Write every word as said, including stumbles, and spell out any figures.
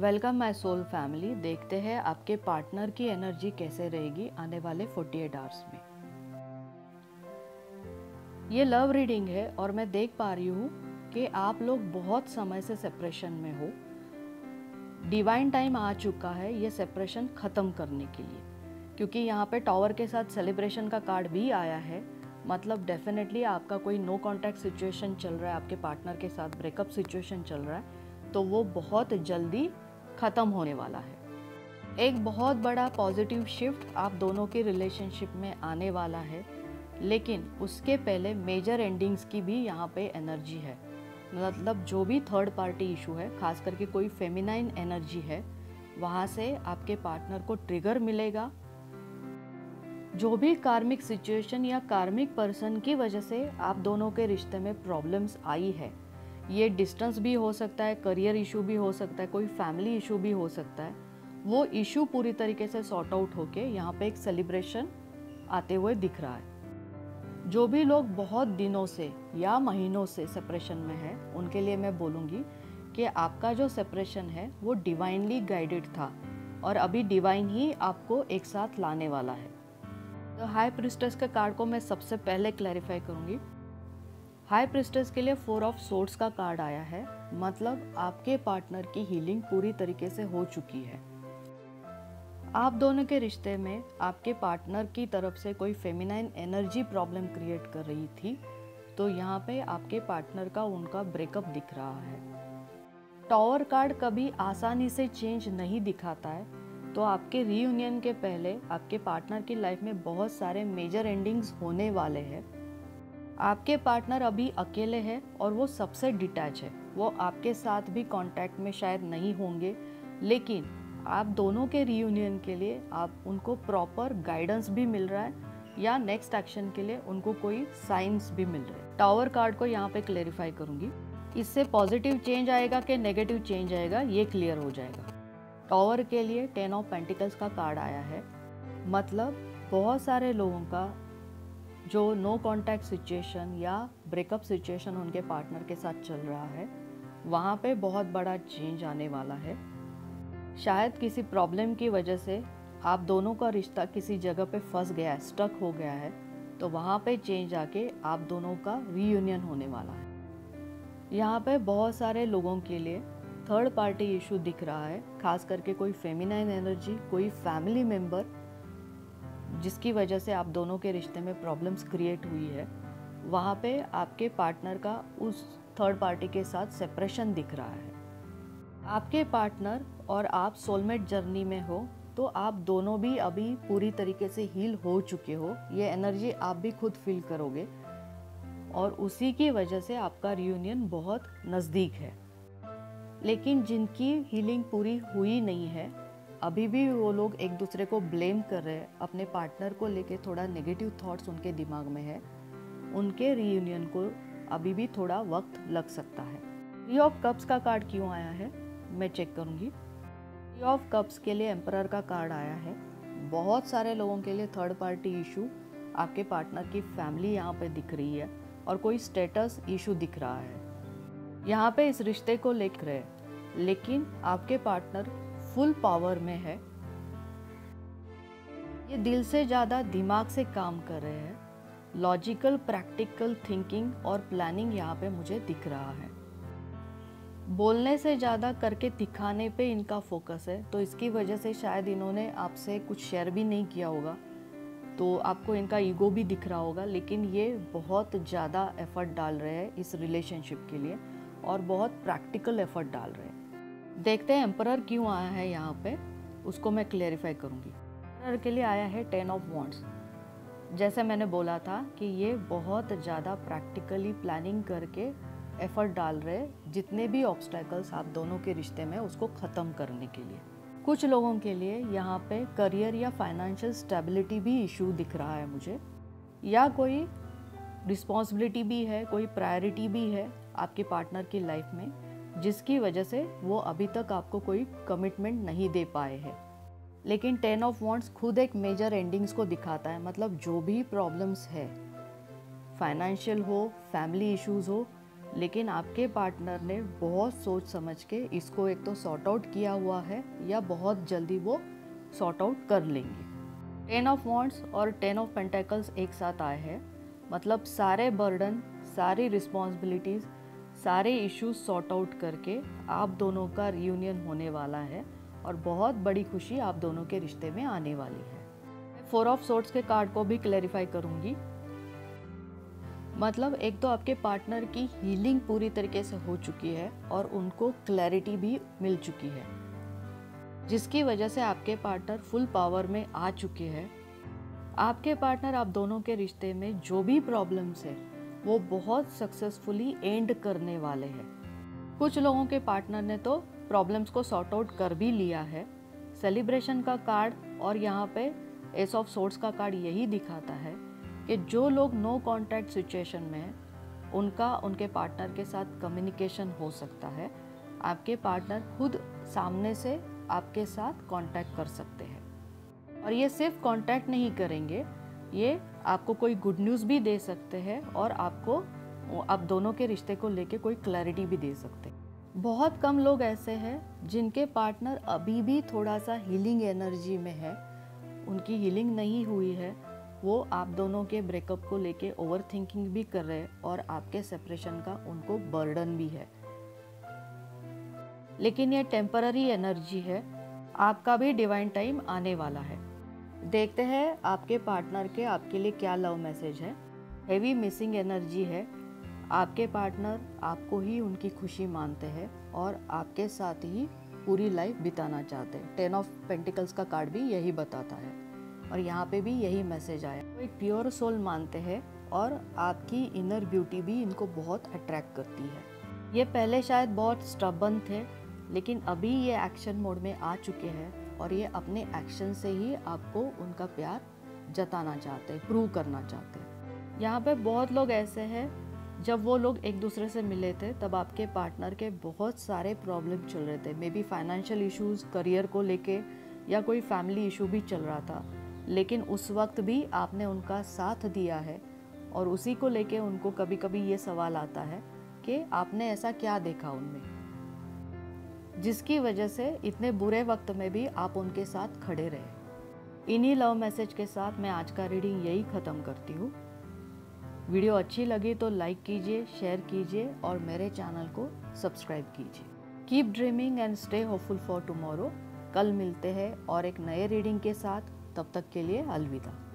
Welcome my soul family. देखते हैं आपके पार्टनर की एनर्जी कैसे रहेगी आने वाले अड़तालीस आवर्स में। ये लव रीडिंग है और मैं देख पा रही हूँ कि आप लोग बहुत समय से सेपरेशन में हो। डिवाइन टाइम आ चुका है ये सेपरेशन ख़त्म करने के लिए, क्योंकि यहाँ पे टावर के साथ सेलिब्रेशन का कार्ड भी आया है। मतलब डेफिनेटली आपका कोई नो कॉन्टैक्ट सिचुएशन चल रहा है, आपके पार्टनर के साथ ब्रेकअप सिचुएशन चल रहा है, तो वो बहुत जल्दी ख़त्म होने वाला है। एक बहुत बड़ा पॉजिटिव शिफ्ट आप दोनों के रिलेशनशिप में आने वाला है, लेकिन उसके पहले मेजर एंडिंग्स की भी यहाँ पे एनर्जी है। मतलब जो भी थर्ड पार्टी इशू है, खास करके कोई फेमिनाइन एनर्जी है, वहाँ से आपके पार्टनर को ट्रिगर मिलेगा। जो भी कार्मिक सिचुएशन या कार्मिक पर्सन की वजह से आप दोनों के रिश्ते में प्रॉब्लम्स आई है, ये डिस्टेंस भी हो सकता है, करियर इशू भी हो सकता है, कोई फैमिली इशू भी हो सकता है, वो इशू पूरी तरीके से सॉर्ट आउट होके यहाँ पे एक सेलिब्रेशन आते हुए दिख रहा है। जो भी लोग बहुत दिनों से या महीनों से सेपरेशन में है, उनके लिए मैं बोलूँगी कि आपका जो सेपरेशन है वो डिवाइनली गाइडेड था और अभी डिवाइन ही आपको एक साथ लाने वाला है। तो हाई प्रिस्टेस के कार्ड को मैं सबसे पहले क्लैरिफाई करूँगी। हाई प्रिस्टेस के लिए फोर ऑफ सोर्ड्स का कार्ड आया है। मतलब आपके पार्टनर की हीलिंग पूरी तरीके से हो चुकी है। आप दोनों के रिश्ते में आपके पार्टनर की तरफ से कोई फेमिनाइन एनर्जी प्रॉब्लम क्रिएट कर रही थी, तो यहाँ पे आपके पार्टनर का उनका ब्रेकअप दिख रहा है। टावर कार्ड कभी आसानी से चेंज नहीं दिखाता है, तो आपके रीयूनियन के पहले आपके पार्टनर की लाइफ में बहुत सारे मेजर एंडिंग्स होने वाले हैं। आपके पार्टनर अभी अकेले हैं और वो सबसे डिटैच है, वो आपके साथ भी कांटेक्ट में शायद नहीं होंगे, लेकिन आप दोनों के रीयूनियन के लिए आप उनको प्रॉपर गाइडेंस भी मिल रहा है या नेक्स्ट एक्शन के लिए उनको कोई साइंस भी मिल रहा है। टावर कार्ड को यहाँ पे क्लेरिफाई करूँगी। इससे पॉजिटिव चेंज आएगा कि नेगेटिव चेंज आएगा ये क्लियर हो जाएगा। टावर के लिए टेन ऑफ पेंटिकल्स का कार्ड आया है। मतलब बहुत सारे लोगों का जो नो कॉन्टैक्ट सिचुएशन या ब्रेकअप सिचुएशन उनके पार्टनर के साथ चल रहा है, वहाँ पे बहुत बड़ा चेंज आने वाला है। शायद किसी प्रॉब्लम की वजह से आप दोनों का रिश्ता किसी जगह पे फंस गया है, स्टक हो गया है, तो वहाँ पे चेंज आके आप दोनों का रीयूनियन होने वाला है। यहाँ पे बहुत सारे लोगों के लिए थर्ड पार्टी इशू दिख रहा है, खास करके कोई फेमिनाइन एनर्जी, कोई फैमिली मेंबर, जिसकी वजह से आप दोनों के रिश्ते में प्रॉब्लम्स क्रिएट हुई है। वहाँ पे आपके पार्टनर का उस थर्ड पार्टी के साथ सेपरेशन दिख रहा है। आपके पार्टनर और आप सोलमेट जर्नी में हो, तो आप दोनों भी अभी पूरी तरीके से हील हो चुके हो, ये एनर्जी आप भी खुद फील करोगे और उसी की वजह से आपका रियूनियन बहुत नज़दीक है। लेकिन जिनकी हीलिंग पूरी हुई नहीं है, अभी भी वो लोग एक दूसरे को ब्लेम कर रहे हैं, अपने पार्टनर को लेके थोड़ा नेगेटिव थॉट्स उनके दिमाग में है, उनके रीयूनियन को अभी भी थोड़ा वक्त लग सकता है। थ्री ऑफ कप्स का कार्ड क्यों आया है मैं चेक करूँगी। थ्री ऑफ कप्स के लिए एम्परर का कार्ड आया है। बहुत सारे लोगों के लिए थर्ड पार्टी इशू, आपके पार्टनर की फैमिली यहाँ पर दिख रही है और कोई स्टेटस इशू दिख रहा है। यहाँ पे इस रिश्ते को लेकर रहे, लेकिन आपके पार्टनर फुल पावर में है, ये दिल से ज़्यादा दिमाग से काम कर रहे हैं। लॉजिकल प्रैक्टिकल थिंकिंग और प्लानिंग यहाँ पे मुझे दिख रहा है। बोलने से ज़्यादा करके दिखाने पे इनका फोकस है, तो इसकी वजह से शायद इन्होंने आपसे कुछ शेयर भी नहीं किया होगा, तो आपको इनका ईगो भी दिख रहा होगा। लेकिन ये बहुत ज़्यादा एफर्ट डाल रहे हैं इस रिलेशनशिप के लिए और बहुत प्रैक्टिकल एफर्ट डाल रहे हैं। देखते हैं एम्परर क्यों आया है यहाँ पे, उसको मैं क्लेरिफाई करूँगी। एम्परर के लिए आया है टेन ऑफ वॉन्ड्स। जैसे मैंने बोला था कि ये बहुत ज़्यादा प्रैक्टिकली प्लानिंग करके एफर्ट डाल रहे हैं, जितने भी ऑब्स्टेकल्स आप दोनों के रिश्ते में उसको ख़त्म करने के लिए। कुछ लोगों के लिए यहाँ पे करियर या फाइनेंशियल स्टेबिलिटी भी इशू दिख रहा है मुझे, या कोई रिस्पॉन्सिबिलिटी भी है, कोई प्रायोरिटी भी है आपके पार्टनर की लाइफ में, जिसकी वजह से वो अभी तक आपको कोई कमिटमेंट नहीं दे पाए हैं। लेकिन टेन ऑफ वॉन्ड्स खुद एक मेजर एंडिंग्स को दिखाता है। मतलब जो भी प्रॉब्लम्स है, फाइनेंशियल हो, फैमिली इश्यूज हो, लेकिन आपके पार्टनर ने बहुत सोच समझ के इसको एक तो सॉर्ट आउट किया हुआ है या बहुत जल्दी वो सॉर्ट आउट कर लेंगे। टेन ऑफ वॉन्ड्स और टेन ऑफ पेंटेकल्स एक साथ आए हैं, मतलब सारे बर्डन, सारी रिस्पॉन्सिबिलिटीज़, सारे इश्यूज सॉर्ट आउट करके आप दोनों का रियूनियन होने वाला है और बहुत बड़ी खुशी आप दोनों के रिश्ते में आने वाली है। फोर ऑफ सोर्ड्स के कार्ड को भी क्लैरिफाई करूँगी। मतलब एक तो आपके पार्टनर की हीलिंग पूरी तरीके से हो चुकी है और उनको क्लैरिटी भी मिल चुकी है, जिसकी वजह से आपके पार्टनर फुल पावर में आ चुके हैं। आपके पार्टनर आप दोनों के रिश्ते में जो भी प्रॉब्लम्स है वो बहुत सक्सेसफुली एंड करने वाले हैं। कुछ लोगों के पार्टनर ने तो प्रॉब्लम्स को सॉर्ट आउट कर भी लिया है। सेलिब्रेशन का कार्ड और यहाँ पे एस ऑफ सोर्ड्स का कार्ड यही दिखाता है कि जो लोग नो कॉन्टैक्ट सिचुएशन में हैं उनका उनके पार्टनर के साथ कम्युनिकेशन हो सकता है। आपके पार्टनर खुद सामने से आपके साथ कॉन्टैक्ट कर सकते हैं और ये सिर्फ कॉन्टैक्ट नहीं करेंगे, ये आपको कोई गुड न्यूज़ भी दे सकते हैं और आपको आप दोनों के रिश्ते को लेके कोई क्लैरिटी भी दे सकते हैं। बहुत कम लोग ऐसे हैं जिनके पार्टनर अभी भी थोड़ा सा हीलिंग एनर्जी में है, उनकी हीलिंग नहीं हुई है, वो आप दोनों के ब्रेकअप को लेके ओवरथिंकिंग भी कर रहे हैं और आपके सेपरेशन का उनको बर्डन भी है। लेकिन ये टेम्पररी एनर्जी है, आपका भी डिवाइन टाइम आने वाला है। देखते हैं आपके पार्टनर के आपके लिए क्या लव मैसेज है। हेवी मिसिंग एनर्जी है, आपके पार्टनर आपको ही उनकी खुशी मानते हैं और आपके साथ ही पूरी लाइफ बिताना चाहते हैं। टेन ऑफ पेंटिकल्स का कार्ड भी यही बताता है और यहाँ पे भी यही मैसेज आया। वो एक प्योर सोल मानते हैं और आपकी इनर ब्यूटी भी इनको बहुत अट्रैक्ट करती है। ये पहले शायद बहुत स्टबर्न थे लेकिन अभी ये एक्शन मोड में आ चुके हैं और ये अपने एक्शन से ही आपको उनका प्यार जताना चाहते हैं, प्रूव करना चाहते हैं। यहाँ पर बहुत लोग ऐसे हैं, जब वो लोग एक दूसरे से मिले थे तब आपके पार्टनर के बहुत सारे प्रॉब्लम चल रहे थे, maybe financial issues, career को लेके या कोई फैमिली इशू भी चल रहा था, लेकिन उस वक्त भी आपने उनका साथ दिया है। और उसी को लेके उनको कभी कभी ये सवाल आता है कि आपने ऐसा क्या देखा उनमें, जिसकी वजह से इतने बुरे वक्त में भी आप उनके साथ खड़े रहे। इन्हीं लव मैसेज के साथ मैं आज का रीडिंग यही ख़त्म करती हूँ। वीडियो अच्छी लगी तो लाइक कीजिए, शेयर कीजिए और मेरे चैनल को सब्सक्राइब कीजिए। Keep dreaming and stay hopeful for tomorrow. कल मिलते हैं और एक नए रीडिंग के साथ, तब तक के लिए अलविदा।